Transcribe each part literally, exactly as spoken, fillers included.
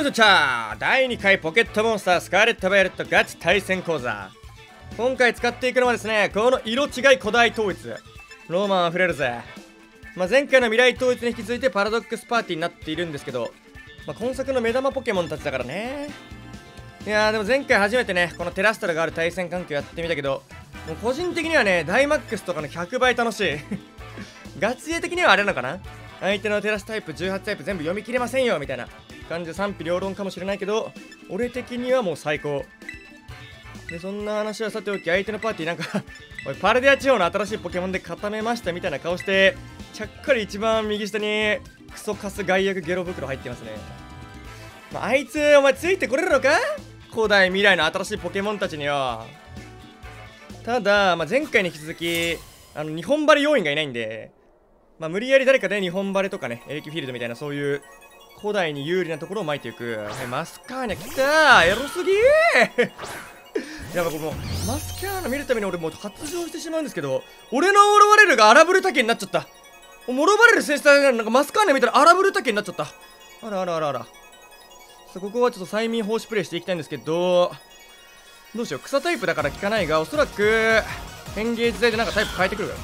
ードチャーだいにかいポケットモンスタースカーレット・バイオレットガチ対戦講座。今回使っていくのはですね、この色違い古代統一。ローマンあふれるぜ。まあ、前回の未来統一に引き続いてパラドックスパーティーになっているんですけど、まあ、今作の目玉ポケモンたちだからね。いやーでも前回初めてね、このテラストラがある対戦環境やってみたけど、もう個人的にはね、ダイマックスとかのひゃくばい楽しい。ガチ勢的にはあれなのかな、相手のテラスタイプ、じゅうはちタイプ全部読み切れませんよみたいな感じで賛否両論かもしれないけど、俺的にはもう最高。で、そんな話はさておき、相手のパーティーなんか、おい、パルデア地方の新しいポケモンで固めましたみたいな顔して、ちゃっかり一番右下にクソカス害悪ゲロ袋入ってますね。まあ、あいつ、お前ついてこれるのか？古代未来の新しいポケモンたちによ。ただ、まあ、前回に引き続き、あの、日本バレ要員がいないんで、まあ、無理やり誰かで日本バレとかね、エレキフィールドみたいなそういう古代に有利なところを巻いていく。はい、マスカーニャ来たー、エロすぎー。やばい、このマスカーニャ見るために俺もう発情してしまうんですけど、俺のオロバレルがアラブルタケになっちゃった。モロバレル制裁なんかマスカーニャ見たらアラブルタケになっちゃった。あらあらあらあら。ここはちょっと催眠放置プレイしていきたいんですけど、どうしよう、草タイプだから効かないが、おそらく変形時代でなんかタイプ変えてくるから、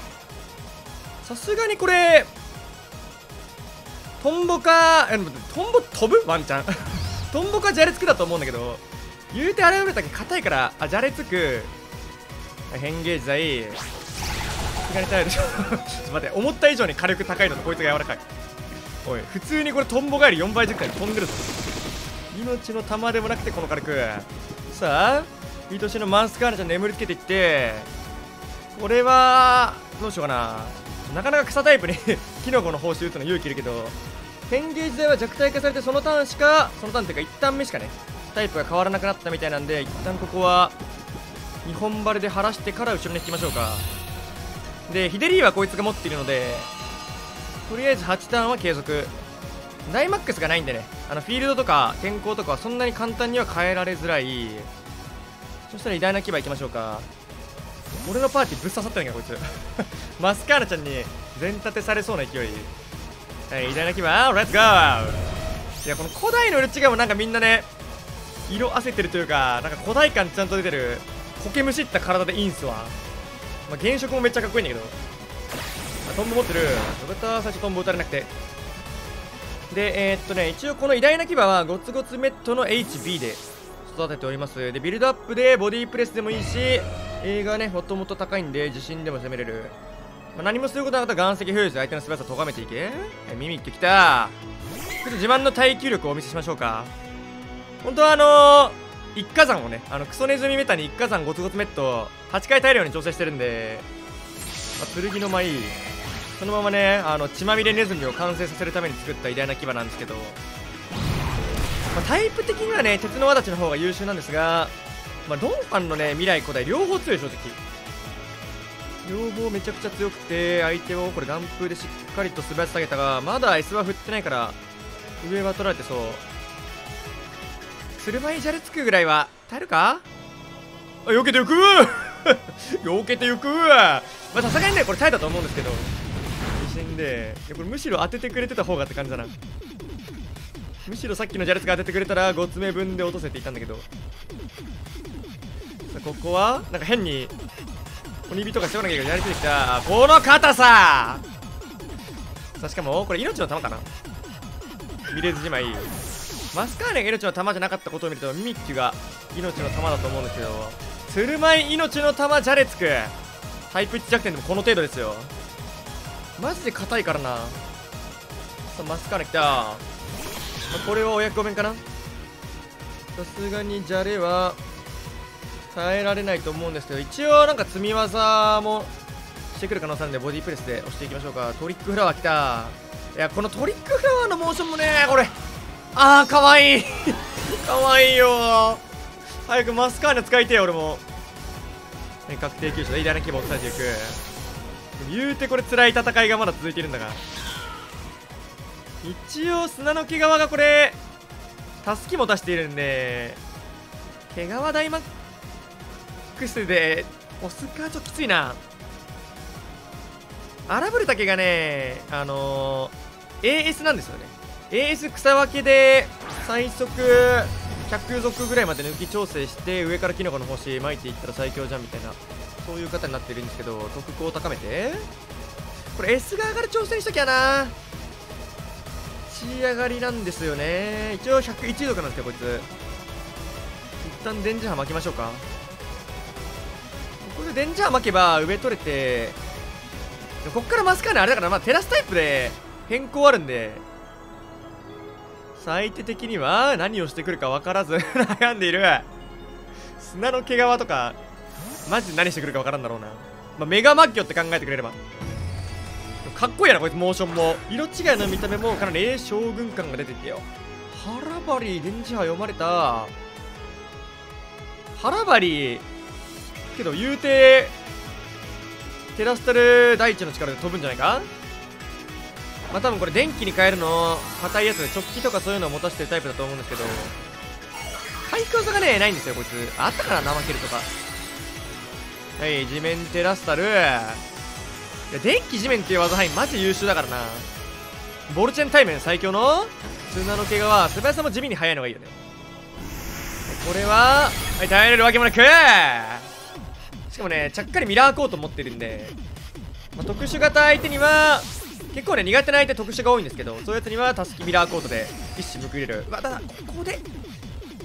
さすがにこれトンボか、え、トンボ飛ぶワンちゃんトンボかじゃれつくだと思うんだけど、言うてあれを見ただけ硬いから、あ、じゃれつく変形剤気が痛いでしょちょっと待って、思った以上に火力高いのとこいつが柔らかい。おい、普通にこれトンボ帰りよんばい弱体で飛んでるぞ。命の玉でもなくてこの火力。さあ愛しのマンスカーナちゃん眠りつけていって、これはどうしようかな。なかなか草タイプにキノコの報酬打つの勇気いるけど、変形時代は弱体化されてそのターンしか、そのターンっていうかいちターン目しかね、タイプが変わらなくなったみたいなんで、一旦ここは日本バレで晴らしてから後ろに引きましょうか。で、ヒデリーはこいつが持っているので、とりあえずはちターンは継続。ダイマックスがないんでね、あのフィールドとか天候とかはそんなに簡単には変えられづらい。そしたら偉大な牙いきましょうか。俺のパーティーぶっ刺さってないかこいつマスカーナちゃんに全立てされそうな勢い。はい、偉大な牙、レッツゴー。いや、この古代の色違いもなんかみんなね、色あせてるというか、なんか古代感ちゃんと出てる、苔むしった体でいいんすわ。まあ、原色もめっちゃかっこいいんだけど、まあ、トンボ持ってる。よかった、最初トンボ打たれなくて。で、えー、っとね、一応この偉大な牙はゴツゴツメットの エイチビー で育てております。で、ビルドアップでボディープレスでもいいし、A がね、もともと高いんで、自信でも攻めれる。まあ、何もすることなかったら岩石フューズ、相手の素早さをとがめていけ。ミミッキきた。ちょっと自慢の耐久力をお見せしましょうか。本当はあのー、一火山をね、あのクソネズミメタに一火山ゴツゴツメットはちかい耐えるように調整してるんで、まあ、剣の舞、そのままね、あの血まみれネズミを完成させるために作った偉大な牙なんですけど、まあ、タイプ的にはね、鉄の輪立ちの方が優秀なんですが、まあ、ドンパンのね、未来古代両方強い、正直。両方めちゃくちゃ強くて、相手をこれ眼風でしっかりと素早く下げたが、まだ S は振ってないから上は取られてそう。スルバイじゃれつくぐらいは耐えるか。あ、避けていく避けていく。まあさすがにねこれ耐えたと思うんですけど、死んで、いやこれむしろ当ててくれてた方がって感じだな。むしろさっきのじゃれつく当ててくれたらご爪分で落とせていたんだけど、ここはなんか変に鬼火とかしてこなきゃいけない。やりついてきたこの硬さ。さあしかもこれ命の玉かな、見れずじまい。マスカーネが命の玉じゃなかったことを見ると、ミミッキュが命の玉だと思うんですけど、つるまい命の玉じゃれつくタイプいち弱点でもこの程度ですよ。マジで硬いからな。さあマスカーネきた、まあ、これはお役御免かな。さすがにじゃれは耐えられないと思うんですけど、一応なんか積み技もしてくる可能性あるんで、ボディープレスで押していきましょうか。トリックフラワーきた。いやこのトリックフラワーのモーションもね、これあーかわいいかわいいよー。早くマスカーナ使いてえ俺も、ね、確定急所で偉大な規模を伝えていく。言うてこれ辛い戦いがまだ続いてるんだが、一応砂の毛皮がこれタスキも出しているんで、毛皮大マッククスでオスカーちょっときついな。アラブルタケがね、あのー、エーエス なんですよね。エーエス 草分けで最速ひゃく族ぐらいまで抜き調整して上からキノコの星巻いていったら最強じゃんみたいな、そういう方になってるんですけど、特攻を高めてこれ S 側から挑戦しときゃな。血上がりなんですよね。一応ひゃくいち族なんですよこいつ。一旦電磁波巻きましょうか。ここで電磁波巻けば上取れて、こっからマスカーネあれだから、まあテラスタイプで変更あるんで、相手的には何をしてくるか分からず悩んでいる。砂の毛皮とかマジで何してくるか分からんだろうな、まあ、メガマッキョって考えてくれればかっこいいな。こいつモーションも色違いの見た目もかなり将軍感が出ててよ。ハラバリー電磁波読まれた。ハラバリーけど言うてテラスタル大地の力で飛ぶんじゃないか。まあ多分これ電気に変えるの硬いやつで、直帰とかそういうのを持たせてるタイプだと思うんですけど、回復技がねないんですよこいつ。あったから怠けるとか。はい地面テラスタル、いや電気地面っていう技範囲マジ優秀だからな。ボルチェン対面最強の砂の毛皮、素早さも地味に速いのがいいよね。これははい耐えれるわけもなく、しかもねちゃっかりミラーコート持ってるんで、まあ、特殊型相手には結構ね苦手な相手特殊が多いんですけど、そういうやつにはタスキミラーコートで一矢報いれる。うわただここで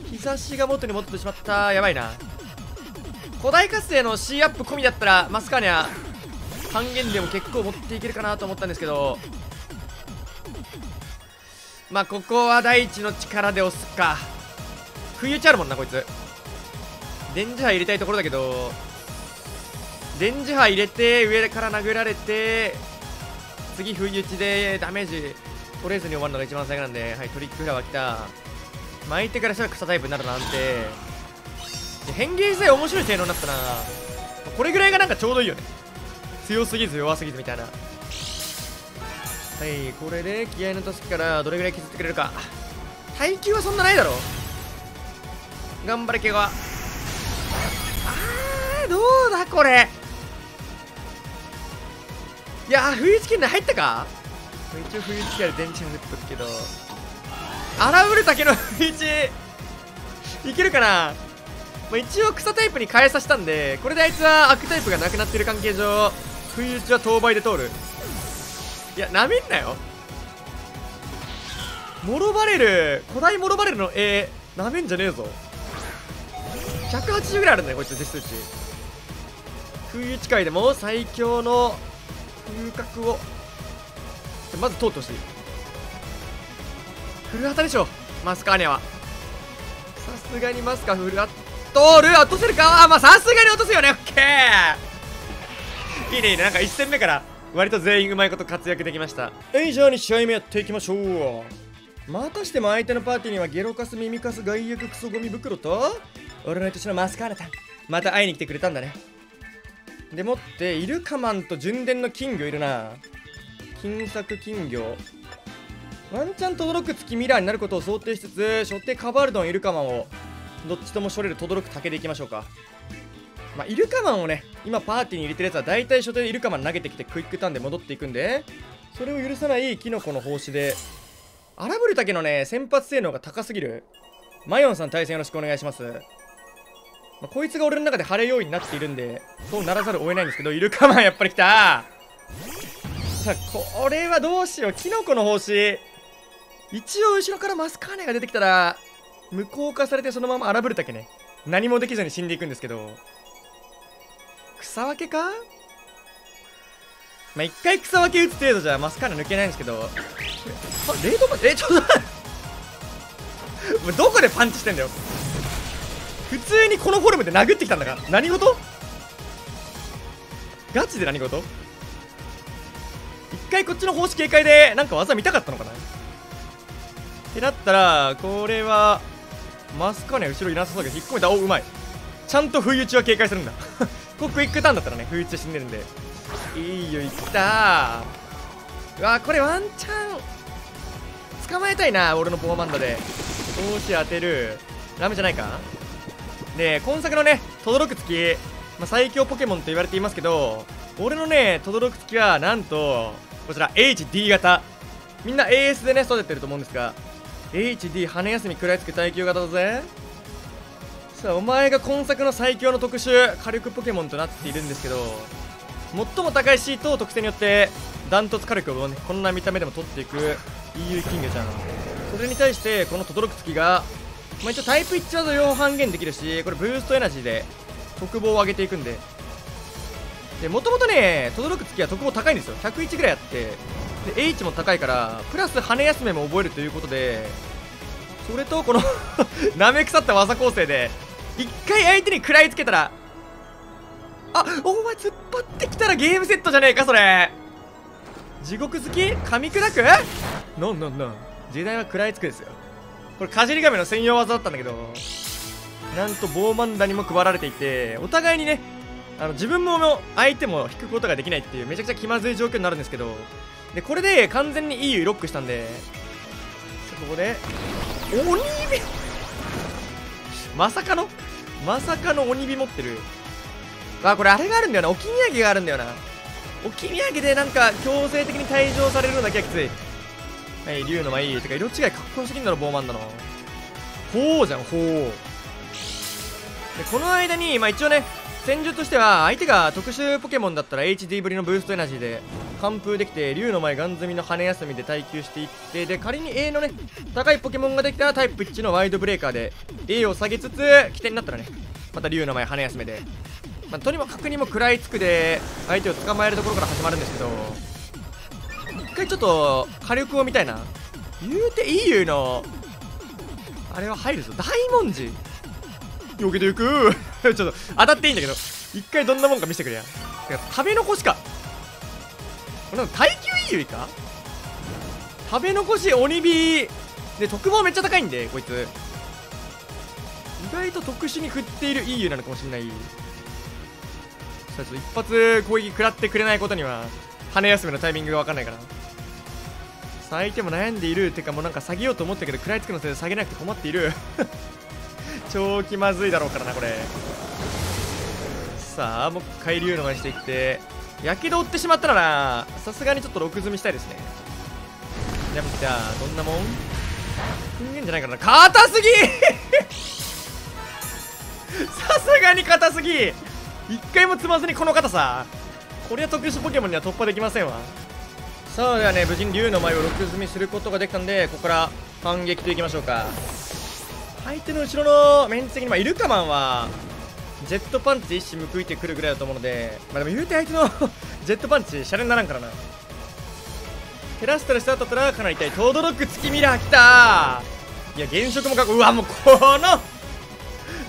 日差しが元に戻ってしまった。やばいな。古代活性の C アップ込みだったらマスカーニャ半減でも結構持っていけるかなと思ったんですけど、まあここは大地の力で押すか。冬打ちあるもんなこいつ。電磁波入れたいところだけど、電磁波入れて上から殴られて次不意打ちでダメージ取れずに終わるのが一番最悪なんで、はいトリックフラワー来た。巻いてからしたら草タイプになるなんて、変形自体面白い性能になったな。これぐらいがなんかちょうどいいよね、強すぎず弱すぎずみたいな。はいこれで気合の助けからどれぐらい削ってくれるか。耐久はそんなないだろ。頑張れ怪我。あーどうだこれ。いやー冬打ち圏内入ったか。一応冬打ち圏内電池が出てくるけど、荒ぶる竹の冬打ちいけるかな。まあ、一応草タイプに変えさせたんで、これであいつは悪タイプがなくなってる関係上冬打ちは等倍で通る。いやなめんなよ。モロバレル古代モロバレルの A なめんじゃねえぞ。ひゃくはちじゅうぐらいあるんだよこいつ実数値。冬打ち界でも最強の風格をまず通ってほしい。フルハタでしょマスカーニャは。さすがにマスカフルハトル落とせるか。あまあさすがに落とすよね。オッケーいいねいいね。なんかいち戦目から割と全員うまいこと活躍できました。以上に試合目やっていきましょう。またしても相手のパーティーにはゲロカス耳カス外役クソゴミ袋と俺の年のマスカーニャさん、また会いに来てくれたんだね。でもってイルカマンと純伝の金魚いるな。金作金魚ワンチャン轟く月ミラーになることを想定しつつ、所定カバルドンイルカマンをどっちとも処理る轟く竹でいきましょうか。まあ、イルカマンをね今パーティーに入れてるやつは大体所定でイルカマン投げてきてクイックターンで戻っていくんで、それを許さないキノコの奉仕で荒ぶる竹のね先発性能が高すぎる。マヨンさん対戦よろしくお願いします。まあ、こいつが俺の中で晴れ要因になっているんでそうならざるを得ないんですけど、イルカマンやっぱり来た。さあこれはどうしよう。キノコの奉仕一応後ろからマスカーネが出てきたら無効化されてそのまま荒ぶるだけね、何もできずに死んでいくんですけど、草分けか。まあ一回草分け打つ程度じゃマスカーネ抜けないんですけど、あ冷凍パンチえちょっとどこでパンチしてんだよ。普通にこのフォルムで殴ってきたんだから何事。ガチで何事。一回こっちの方式警戒でなんか技見たかったのかなってなったら、これはマスカーネ後ろいなさそうだけど引っ込めた。おうまい。ちゃんと冬打ちは警戒するんだここクイックターンだったらね冬打ちで死んでるんでいいよ。いったー。うわーこれワンチャン捕まえたいな。俺のボーマンダで帽子当てるダメじゃないか。で今作のね轟く月、まあ、最強ポケモンと言われていますけど、俺のね轟く月はなんとこちら エイチディー 型、みんな エーエス でね育ててると思うんですが、エイチディー 羽休み食らいつく耐久型だぜ。さあお前が今作の最強の特殊火力ポケモンとなっているんですけど、最も高いシートを特性によってダントツ火力を、ね、こんな見た目でも取っていく イーユー 金魚ちゃん、それに対してこの轟月が、まあ、一応タイプいち技よん半減できるし、これブーストエナジーで特防を上げていくんで、もともとね轟月は特防高いんですよ。ひゃくいちぐらいあってで H も高いからプラス羽休めも覚えるということで、それとこのなめ腐った技構成で一回相手に食らいつけたら、あお前突っ張ってきたらゲームセットじゃねえかそれ。地獄好き噛み砕くノンノンノン時代は食らいつくですよ。これかじり亀の専用技だったんだけど、なんとボーマンダにも配られていて、お互いにねあの自分も相手も引くことができないっていうめちゃくちゃ気まずい状況になるんですけど、でこれで完全に イーユー ロックしたんで、ここで鬼火まさかのまさかの鬼火持ってる。あこれあれがあるんだよな、置き土産があるんだよな。置き土産でなんか強制的に退場されるのだけはきつい。はい竜の舞てか色違いかっこよすぎんだろボーマンだの。ほうじゃんほうで、この間にまあ一応ね戦術としては相手が特殊ポケモンだったら エイチディー ぶりのブーストエナジーで完封できて、竜の舞ガン積みの羽休みで耐久していって、で仮に A のね高いポケモンができたらタイプいちのワイドブレーカーで A を下げつつ起点になったらねまた竜の舞羽休めで、まあ、とにもかくにも食らいつくで相手を捕まえるところから始まるんですけど、一回ちょっと火力を見たいな。言うて イーユー のあれは入るぞ大文字避けていくちょっと当たっていいんだけど一回どんなもんか見せてくれや。食べ残しかこれ耐久 イーユー か食べ残し鬼火で特防めっちゃ高いんで、こいつ意外と特殊に振っている イーユー なのかもしれない。ちょっと一発攻撃食らってくれないことには羽休めのタイミングが分かんないから、相手も悩んでいるてかもうなんか下げようと思ったけど食らいつくのせいで下げなくて困っている超気まずいだろうからなこれ。さあもう一回竜の舞していってやけど負ってしまったらなさすがにちょっとろく積みしたいですね。じゃあどんなもん人間じゃないからな、硬すぎさすがに硬すぎ一回も積まずにこの硬さ、これは特殊ポケモンには突破できませんわ。さあではね無事に竜の舞をろく積みすることができたんで、ここから反撃といきましょうか。相手の後ろの面積に、まあ、イルカマンはジェットパンチ一矢報いてくるぐらいだと思うので、まあ、でも言うて相手のジェットパンチシャレにならんからな。テラストでスタートだったらかなり痛い。とどろく月ミラーきたー。いや現職もかっこうわもうこ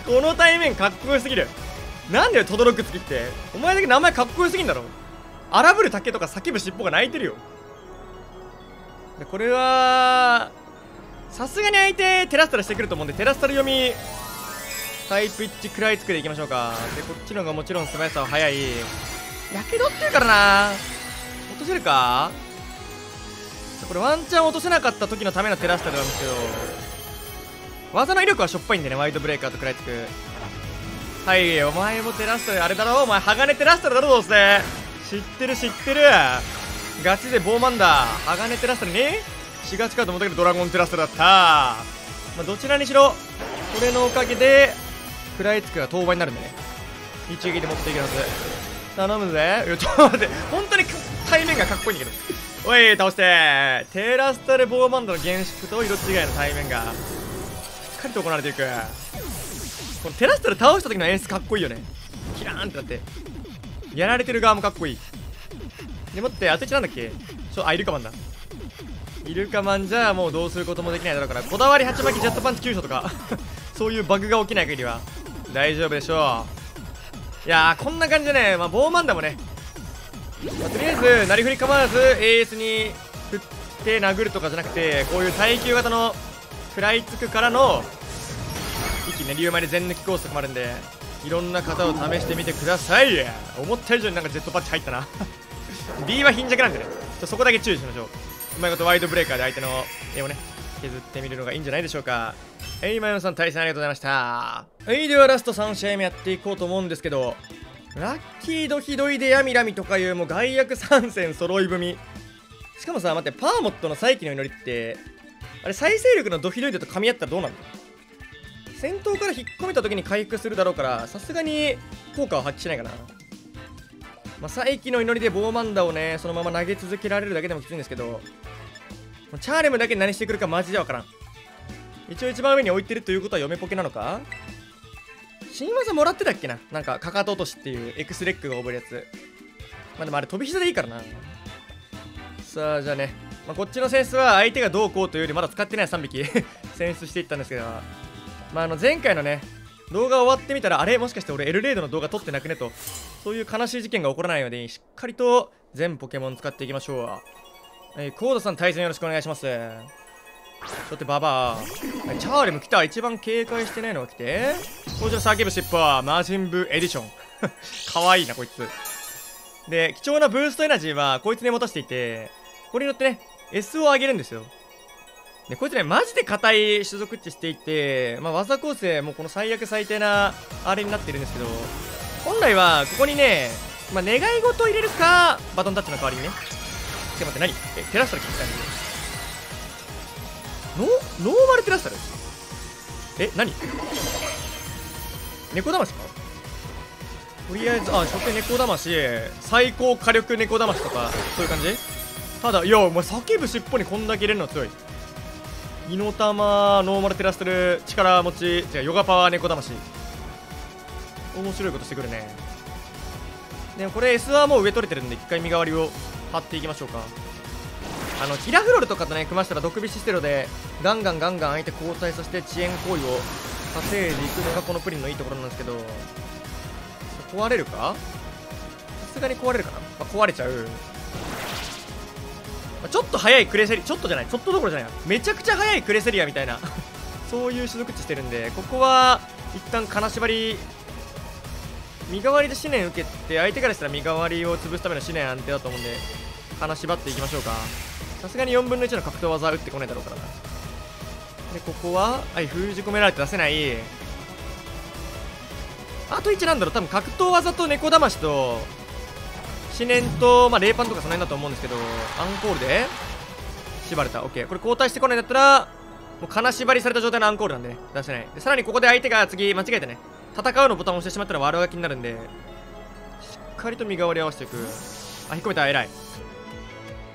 のこの対面かっこよすぎる。なんだよとどろく月ってお前だけ名前かっこよすぎんだろ。荒ぶる竹とか叫ぶ尻尾が泣いてるよ。これはさすがに相手テラスタルしてくると思うんで、テラスタル読みタイプいち食らいつくでいきましょうか。でこっちの方がもちろん素早さは速い。やけどってるからな落とせるかこれ。ワンチャン落とせなかった時のためのテラスタルなんですけど、技の威力はしょっぱいんでねワイドブレーカーと食らいつく。はいお前もテラスタルあれだろお前鋼テラスタルだろどうせ知ってる知ってるガチでボーマンだ鋼テラスタルにしがちかと思ったけどドラゴンテラスタルだった、まあ、どちらにしろこれのおかげで食らいつくが当番になるんでね一撃で持っていきます。頼むぜ。いやちょっと待って本当に対面がかっこいいんだけどおい倒してテラスタルボーマンドの原宿と色違いの対面がしっかりと行われていく。このテラスタル倒した時の演出かっこいいよね。キラーンってなってやられてる側もかっこいいでもって当てちなんだっけちょあイルカマンだイルカマンじゃもうどうすることもできないだろうから、こだわりはちまきジェットパンチ急所とかそういうバグが起きない限りは大丈夫でしょう。いやーこんな感じでね、まあ、ボーマンダもね、まあ、とりあえずなりふり構わず エーエス に振って殴るとかじゃなくて、こういう耐久型の食らいつくからの息ね竜舞で全抜きコースとかもあるんでいろんな型を試してみてください。思った以上になんかジェットパンチ入ったなB は貧弱なんでねそこだけ注意しましょう。うまいことワイドブレーカーで相手の絵をね削ってみるのがいいんじゃないでしょうか。えいまよんさん対戦ありがとうございました。えいではラストさん試合目やっていこうと思うんですけど、ラッキードひどいでヤミラミとかいうもう外役参戦揃い踏み。しかもさ待ってパーモットの再起の祈りってあれ再生力のドフィロイドと噛み合ったらどうなるの？戦闘から引っ込めた時に回復するだろうから、さすがに効果は発揮しないかな。まあ、再起の祈りでボーマンダをね、そのまま投げ続けられるだけでもきついんですけど、チャーレムだけ何してくるかマジでわからん。一応一番上に置いてるということは嫁ポケなのか。新技もらってたっけな、なんかかかと落としっていうエクスレックが覚えるやつ。まあでもあれ飛び膝でいいからな。さあじゃあね、まあ、こっちのセンスは相手がどうこうというよりまだ使ってないさんびきセンスしていったんですけど、まああの前回のね動画終わってみたら、あれもしかして俺エルレイドの動画撮ってなくねと、そういう悲しい事件が起こらないので、しっかりと全ポケモン使っていきましょう。えー、コードさん対戦よろしくお願いします。ちょっとババアチャーレム来た。一番警戒してないのが来て、こちら叫ぶ尻尾魔人ブエディションかわいいなこいつで、貴重なブーストエナジーはこいつに持たせていて、これによってね S を上げるんですよ。でこいつねマジで硬い種族値していて、まあ、技構成もこの最悪最低なあれになってるんですけど、本来はここにね、まあ、願い事を入れるかバトンタッチの代わりにね。ちょっと待って、何えテラスタル聞きたいの？ノーマルテラスタルえ何猫魂か。とりあえずあ初手猫魂、最高火力猫魂とかそういう感じ。ただいやお前叫ぶ尻尾にこんだけ入れるの強い。イノタマ、ノーマルテラストル、力持ち、違う、ヨガパワー、猫魂。面白いことしてくるね。でもこれ S はもう上取れてるんで、一回身代わりを張っていきましょうか。あの、キラフロルとかとね、組ましたら毒菱ステロで、ガンガンガンガン相手交代させて遅延行為を稼いでいくのがこのプリンのいいところなんですけど、壊れるか？さすがに壊れるかな、まあ、壊れちゃう。ちょっと速いクレセリア、ちょっとじゃない、ちょっとどころじゃない、めちゃくちゃ速いクレセリアみたいなそういう種族値してるんで、ここは一旦金縛り、身代わりで思念受けて、相手からしたら身代わりを潰すための思念安定だと思うんで、金縛っていきましょうか。さすがによんぶんのいちの格闘技は打ってこないだろうからな。でここははい封じ込められて出せない。あといちなんだろう、多分格闘技と猫魂と思念と、まあ、霊パンとかその辺だと思うんですけど、アンコールで縛れた。 OK、 これ交代してこないんだったらもう金縛りされた状態のアンコールなんで、ね、出せない。でさらにここで相手が次間違えてね戦うのボタンを押してしまったら悪ガキになるんで、しっかりと身代わり合わせていく。あ引っ込めた、偉い。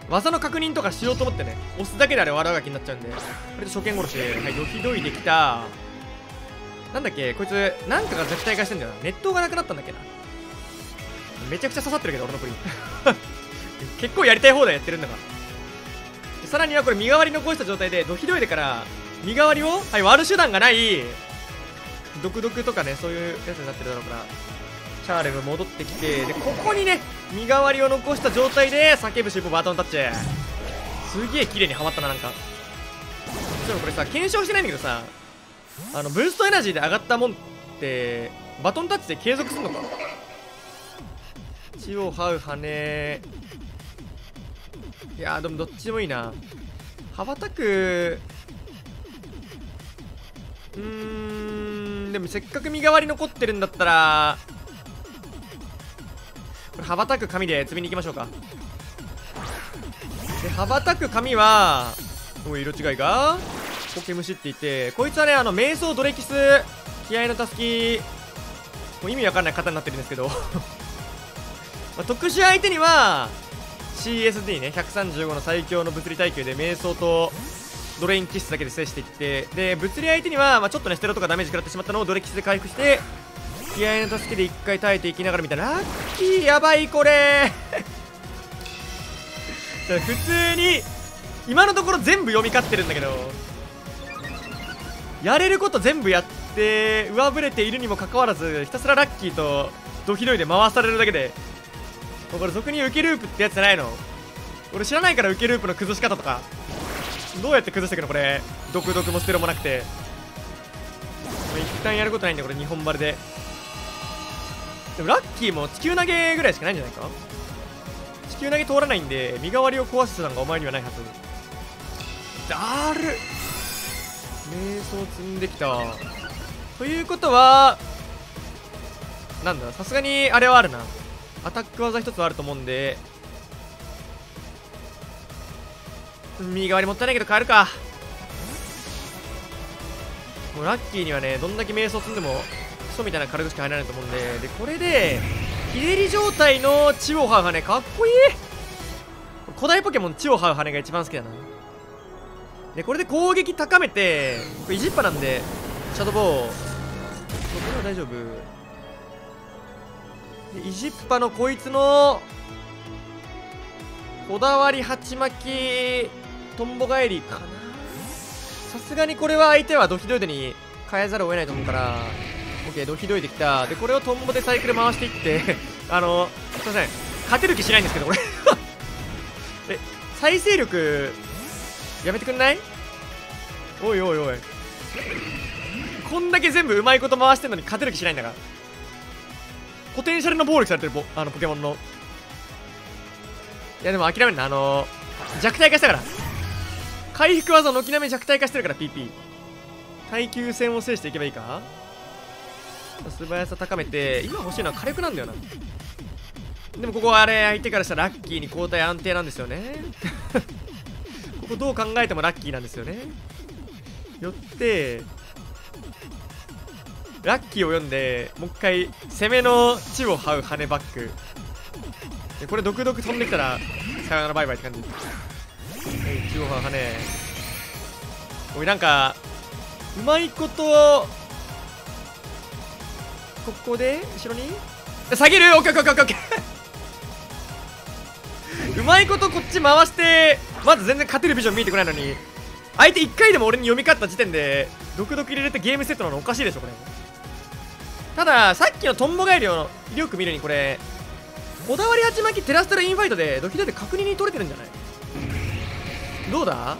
技の確認とかしようと思ってね押すだけであれ悪ガキになっちゃうんで、これと初見殺し、はいよひどいできた。なんだっけこいつなんかが弱体化してんだよな、熱湯がなくなったんだっけな。めちゃくちゃ刺さってるけど俺のプリン結構やりたい放題やってるんだから。さらにはこれ身代わり残した状態でドヒドイでから身代わりを、はい、割る手段がない。ドクドクとかねそういうやつになってるだろうから、チャーレム戻ってきて、でここにね身代わりを残した状態で叫ぶ尻尾バトンタッチ、すげえ綺麗にはまったな。なんかでもこれさ検証してないんだけどさ、あのブーストエナジーで上がったもんってバトンタッチで継続するのか。血を這う羽、いやーでもどっちでもいいな。羽ばたく、うーんでもせっかく身代わり残ってるんだったらこれ羽ばたく紙で積みに行きましょうか。で羽ばたく紙はおい色違いがポケムシって言って、こいつはねあの瞑想ドレキス気合のたすき、もう意味わかんない方になってるんですけどまあ、特殊相手には シーエスディー ねひゃくさんじゅうごの最強の物理耐久で瞑想とドレインキスだけで制していって、で物理相手には、まあ、ちょっとねステロとかダメージ食らってしまったのをドレキスで回復して気合の助けでいっかい耐えていきながらみたいな。ラッキーやばいこれ普通に今のところ全部読み勝ってるんだけど、やれること全部やって上振れているにもかかわらず、ひたすらラッキーとドヒドイで回されるだけで、これ俗に受けループってやつじゃないの、俺知らないから。受けループの崩し方とかどうやって崩していくのこれ。ドクドクもステロもなくて一旦やることないんだこれ。にほん丸ででもラッキーも地球投げぐらいしかないんじゃないか。地球投げ通らないんで身代わりを壊す手段がお前にはないはずだる。瞑想積んできたということはなんだ、さすがにあれはあるな、アタック技一つあると思うんで、身代わりもったいないけど変えるか。もうラッキーにはね、どんだけ瞑想積んでもクソみたいな火力しか入らないと思うんで、でこれで日照り状態のチオハウハね、かっこいい。古代ポケモンチオハウハねが一番好きだな。でこれで攻撃高めて、これイジッパなんでシャドーボー、これは大丈夫で、イジッパのこいつのこだわり鉢巻きトンボ返りかな。さすがにこれは相手はドヒドイドに変えざるを得ないと思うから、オッケー、ドヒドイドきた。でこれをトンボでサイクル回していってあのすいません、勝てる気しないんですけどこれえ、再生力やめてくんない？おいおいおい、こんだけ全部うまいこと回してんのに勝てる気しないんだから。ポテンシャルの暴力されてる ポ, あのポケモンの。いやでも諦めんな、あのー、弱体化したから。回復技の軒並み弱体化してるから。 ピーピー 耐久戦を制していけばいいか。素早さ高めて、今欲しいのは火力なんだよな。でもここはあれ、相手からしたらラッキーに交代安定なんですよねここどう考えてもラッキーなんですよね。よってラッキーを読んで、もう一回攻めの地を這う羽バックで、これドクドク飛んできたらさよならバイバイって感じ。中央派はね、おいなんかうまいことここで後ろに下げる。オッケーオッケーオッケーオッケーうまいことこっち回して、まず全然勝てるビジョン見えてこないのに、相手いっかいでも俺に読み勝った時点でドクドク入れれてゲームセットなのおかしいでしょこれ。たださっきのトンボガエルの威力見るに、これこだわり鉢巻きテラストルインファイトでドキドキ確認に取れてるんじゃない？どうだ？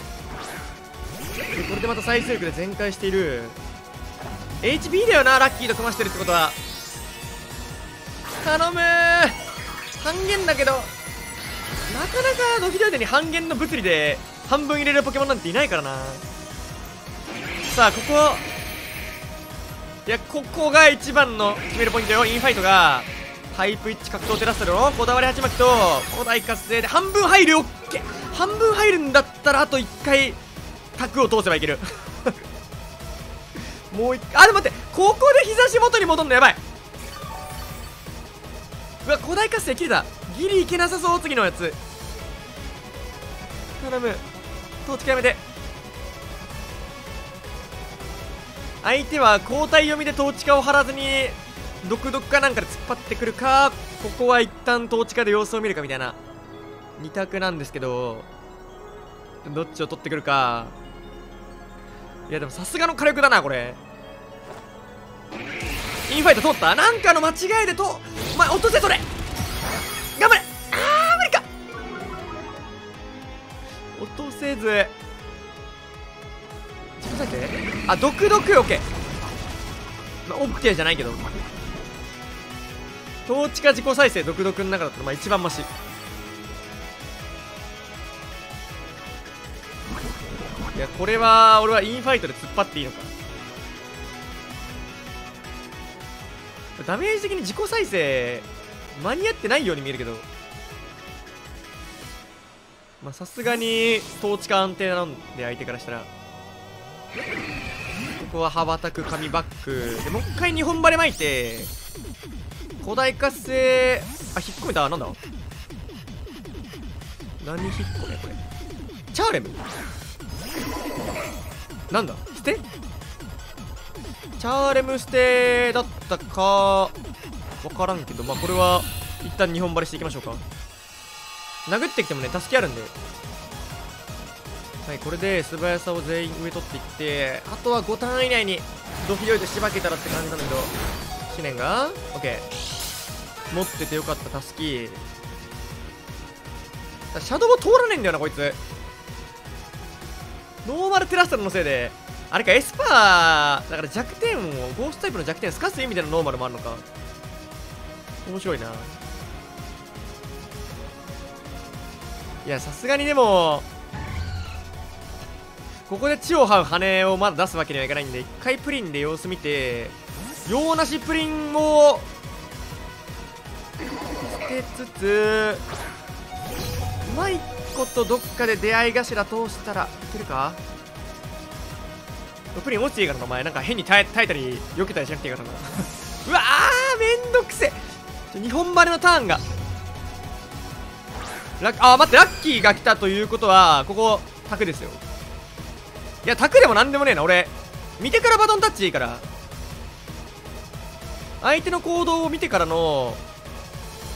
これでまた再生力で全開している。 エイチビー だよな、ラッキーと組ましてるってことは。頼むー、半減だけどなかなかドキドキに半減の物理で半分入れるポケモンなんていないからな。さあここ、いやここが一番の決めるポイントよ。インファイトがハイプイッチ格闘テラスタルのこだわり鉢巻きと古代活性で半分入る。オッケー、半分入るんだったらあといっかいタクを通せばいけるもういっかい、あでも待って、ここで日差し元に戻んのやばい。うわ古代活性切れた、ギリいけなさそう次のやつ。頼む、到着やめて。相手は交代読みでトーチカを張らずに独特かなんかで突っ張ってくるか、ここは一旦トーチカで様子を見るかみたいなに択なんですけど、どっちを取ってくるか。いやでもさすがの火力だなこれ。インファイト通った、なんかの間違いでと、お前落とせそれ、頑張れ。あー無理か、落とせず自己再生、あ毒毒 OK、まあ、OK じゃないけどトーチか自己再生独特の中だったらまあ一番マシ。いやこれは俺はインファイトで突っ張っていいのか。ダメージ的に自己再生間に合ってないように見えるけど、まあさすがにトーチか安定なんで相手からしたら。ここは羽ばたく紙バックでもう一回にほんバレ巻いて古代活性、あ引っ込めた。なんだ何引っ込め、これチャーレムなんだ、捨てチャーレム捨てだったか分からんけど、まあこれは一旦にほんバレしていきましょうか。殴ってきてもね助けあるんで。はい、これで素早さを全員上取っていって、あとはごターン以内にドヒドイドしばけたらって感じなんだけど、思念が OK、持っててよかった。タスキシャドウも通らないんだよなこいつ。ノーマルテラスタルのせいであれか、エスパーだから弱点をゴーストタイプの弱点透かす意味でのノーマルもあるのか。面白いな。いやさすがにでもここで地を這う羽をまだ出すわけにはいかないんで、一回プリンで様子見て、用なしプリンをつつうまいことどっかで出会い頭通したらいけるか。特に落ちていいからな、お前なんか変に耐え、耐えたり避けたりしなくていいからなうわーめんどくせえ。にほんバレのターンがラッあー待って、ラッキーが来たということはここタクですよ。いやタクでもなんでもねえな、俺見てからバトンタッチいいから、相手の行動を見てからの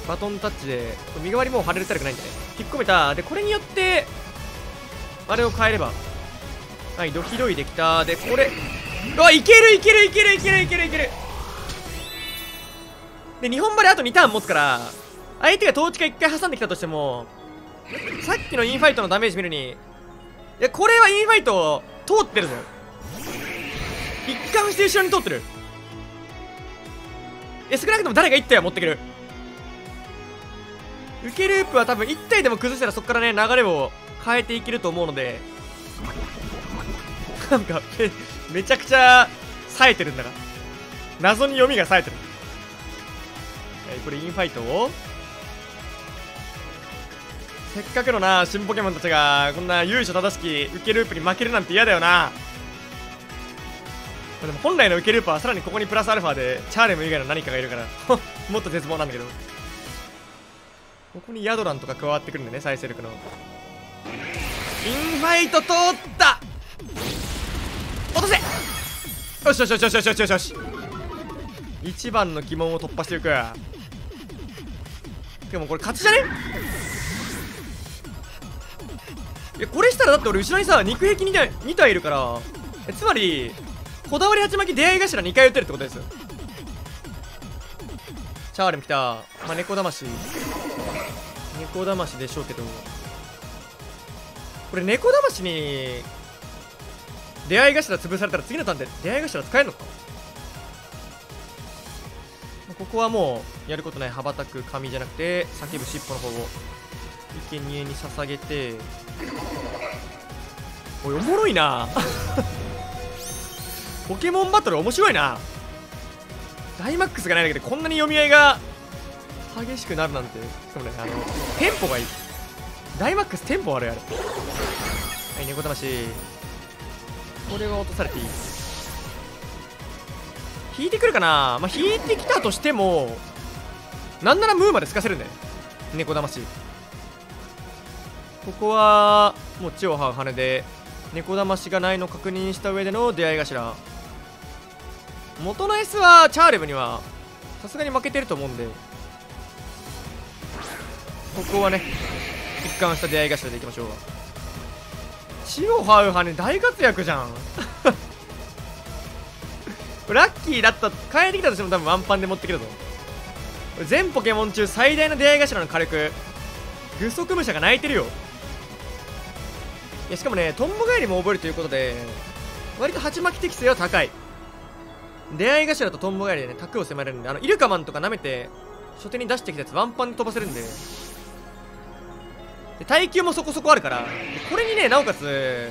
バトンタッチで身代わりもう張れる体力ないんで、ね、引っ込めたで、これによってあれを変えればはいドキドキできたで、これあいけるいけるいけるいけるいけるいけるで、にほんバレあとにターン持つから、相手がトーチがいっかい挟んできたとしてもさっきのインファイトのダメージ見るに、いやこれはインファイト通ってるぞ、一貫して後ろに通ってる。え少なくとも誰がいち体は持ってくる。受けループは多分いち体でも崩したらそこからね流れを変えていけると思うので、なんかめ, めちゃくちゃ冴えてるんだが、謎に読みが冴えてる。これインファイトをせっかくのな新ポケモンたちがこんな由緒正しき受けループに負けるなんて嫌だよな。でも本来の受けループはさらにここにプラスアルファでチャーレム以外の何かがいるからもっと絶望なんだけど、ここにヤドランとか加わってくるんでね、再生力のインファイト通った落とせ、よしよしよしよしよしよしよし、一番の疑問を突破していく。でもこれ勝ちじゃね？いやこれしたらだって俺後ろにさ肉壁に体に体いるから、えつまりこだわりはちまき出会い頭にかい打てるってことですよ。チャーレム来た、まあ、猫だまし猫だましでしょうけど、これ猫だましに出会い頭潰されたら次のターンで出会い頭使えるのか。ここはもうやることない、羽ばたく髪じゃなくて叫ぶ尻尾の方を生贄に捧げて、おいおもろいなポケモンバトル面白いな。ダイマックスがないだけでこんなに読み合いが激しくなるなんて。しかもねあのテンポがいい、ダイマックステンポ悪いあれ。はい猫魂、これは落とされていい、引いてくるかな、まあ、引いてきたとしてもなんならムーまでつかせるんだよ猫魂。ここはもう地を這う羽で猫魂がないの確認した上での出会い頭。元の S はチャーレムにはさすがに負けてると思うんで、ここはね一貫した出会い頭でいきましょう。地を這う羽大活躍じゃんラッキーだった、帰ってきたとしても多分ワンパンで持ってくるぞ。全ポケモン中最大の出会い頭の火力、グソクムシャが泣いてるよ。いやしかもねトンボ返りも覚えるということで割と鉢巻き適性は高い。出会い頭とトンボ返りでねタクを迫れるんで、あのイルカマンとか舐めて初手に出してきたやつワンパンで飛ばせるんで、で耐久もそこそこあるから、これにねなおかつ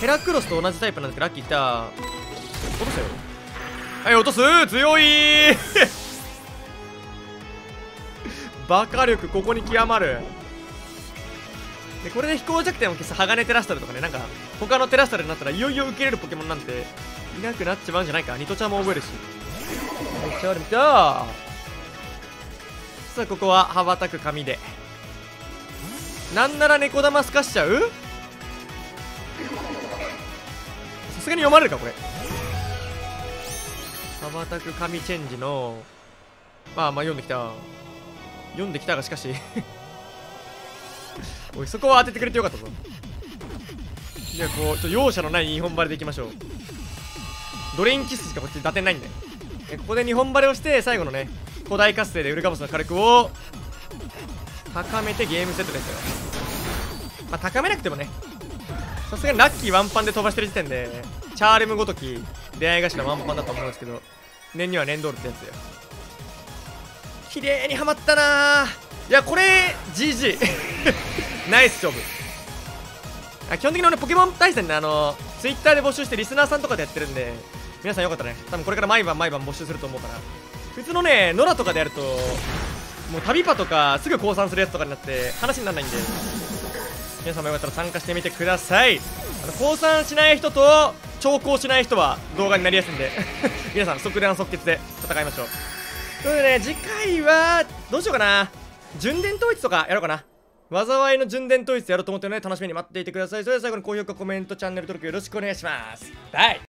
ヘラクロスと同じタイプなんですけど、ラッキー来た、落としたよ。はい落とす、強いバカ力ここに極まる。でこれで飛行弱点を消す鋼テラスタルとかね、なんか他のテラスタルになったらいよいよ受けれるポケモンなんていなくなっちまうんじゃないか。ニトちゃんも覚えるし、めっちゃあるみたい。さあここは羽ばたく髪でなんなら猫玉すかしちゃう、さすがに読まれるかこれ。羽ばたく神チェンジのまあまあ読んできた読んできたがしかしおいそこは当ててくれてよかったぞ。じゃあこうちょ容赦のないにほんバレでいきましょう。ドレインキスしかこっち打点ないんだよ。ここでにほんバレをして最後のね古代活性でウルガボスの火力を高めてゲームセットですよ。まあ高めなくてもね、さすがにラッキーワンパンで飛ばしてる時点でチャーレムごとき出会い頭ワンパンだと思うんですけど、念には念通るってやつよ。綺麗にはまったなー。いやこれ ジージー ナイス勝負。あ基本的に俺ポケモン対戦ね、あの Twitter で募集してリスナーさんとかでやってるんで、皆さんよかったね。多分これから毎晩毎晩募集すると思うから、普通のね野良とかでやるともう旅パとかすぐ降参するやつとかになって話にならないんで、皆さんもよかったら参加してみてください。あの降参しない人と長考しない人は動画になりやすいんで皆さん即断即決で戦いましょう。というね、次回はどうしようかな。順伝統一とかやろうかな。災いの順伝統一やろうと思ってるので楽しみに待っていてください。それでは最後に高評価、コメント、チャンネル登録よろしくお願いします。バイ。